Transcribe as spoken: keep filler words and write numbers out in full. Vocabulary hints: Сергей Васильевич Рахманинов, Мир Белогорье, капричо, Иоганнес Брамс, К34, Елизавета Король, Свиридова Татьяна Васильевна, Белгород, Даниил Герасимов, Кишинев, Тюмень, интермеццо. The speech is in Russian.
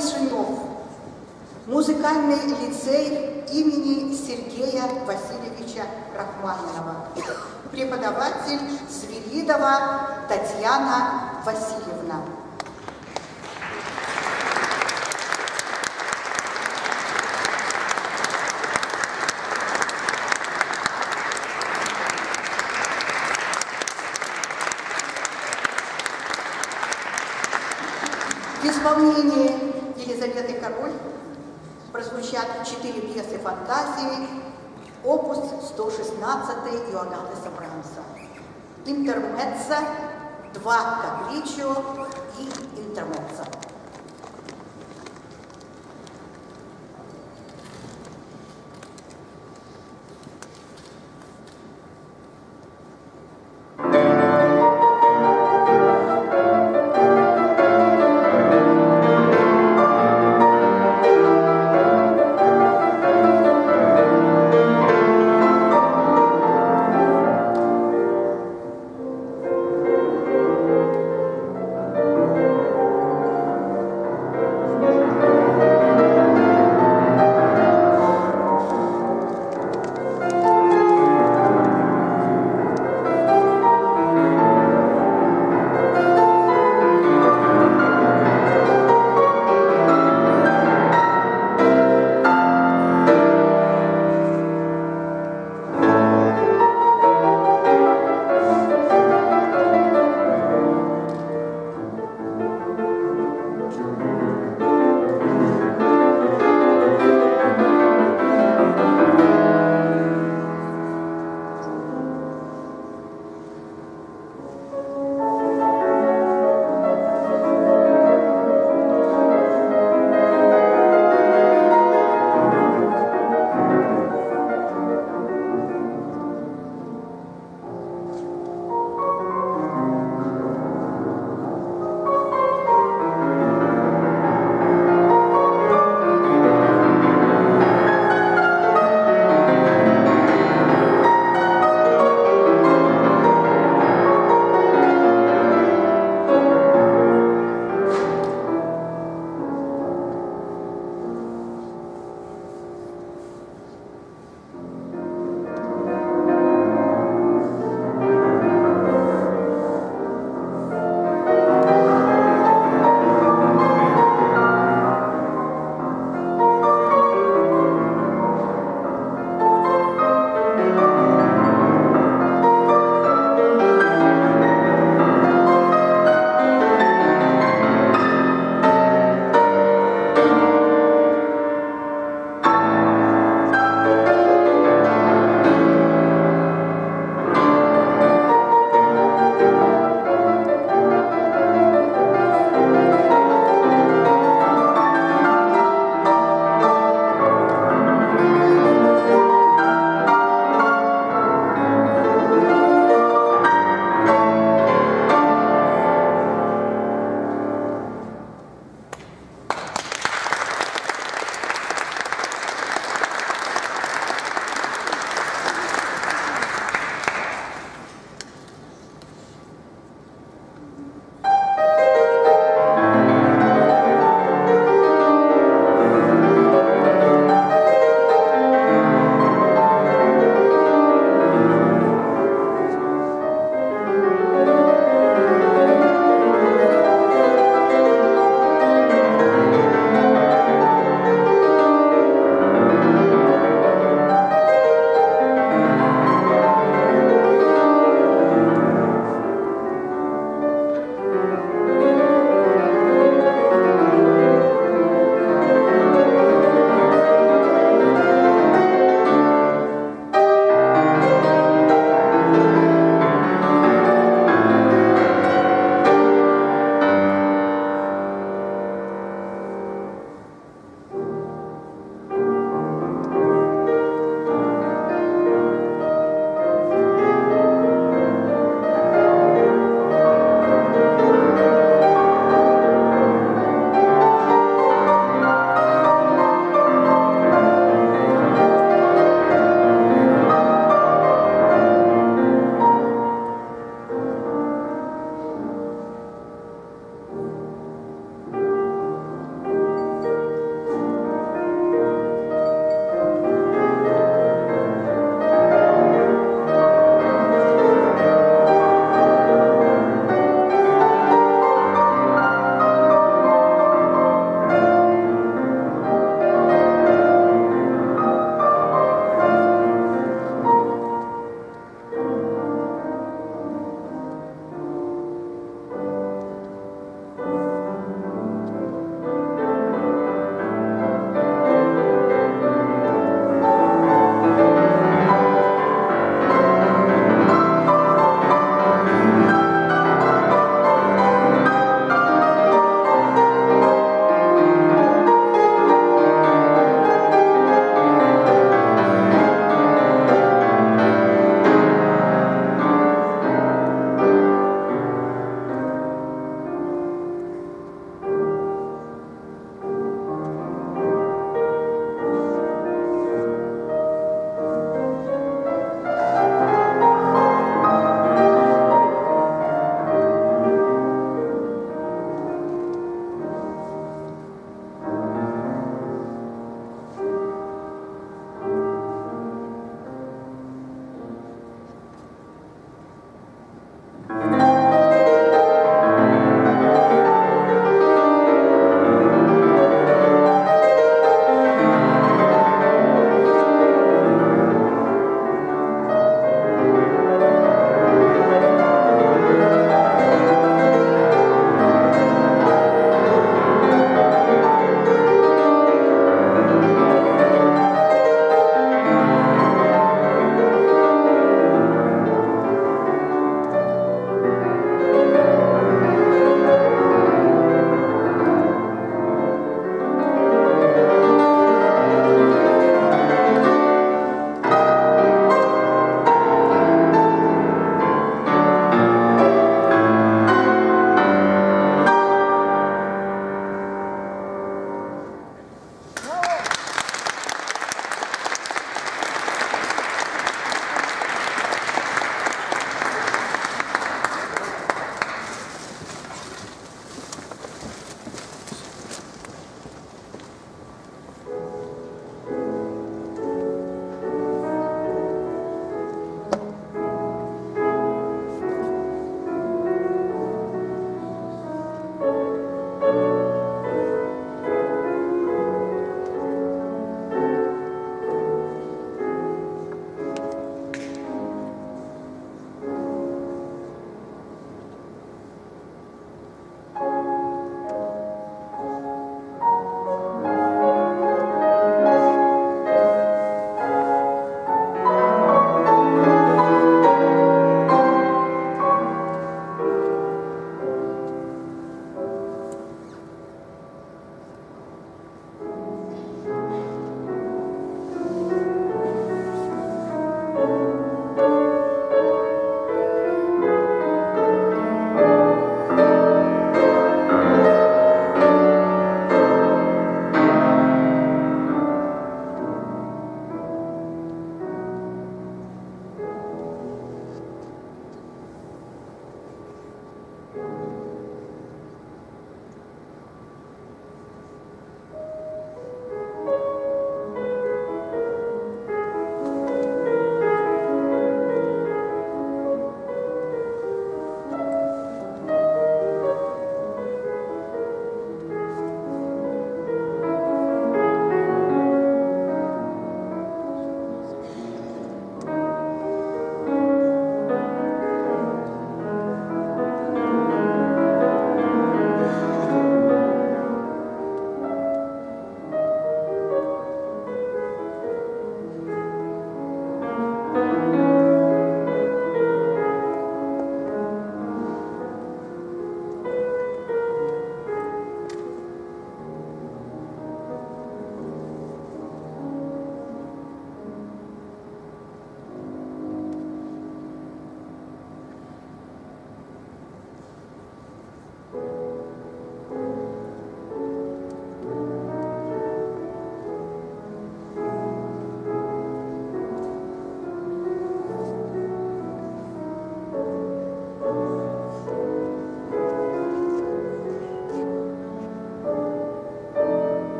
Кишинев, музыкальный лицей имени Сергея Васильевича Рахманинова, преподаватель Свиридова Татьяна Васильевна. В исполнении Елизаветы Король прозвучат четыре пьесы фантазии, опус сто шестнадцать Иоганнеса Брамса, интермеццо, два капричо и интермеццо.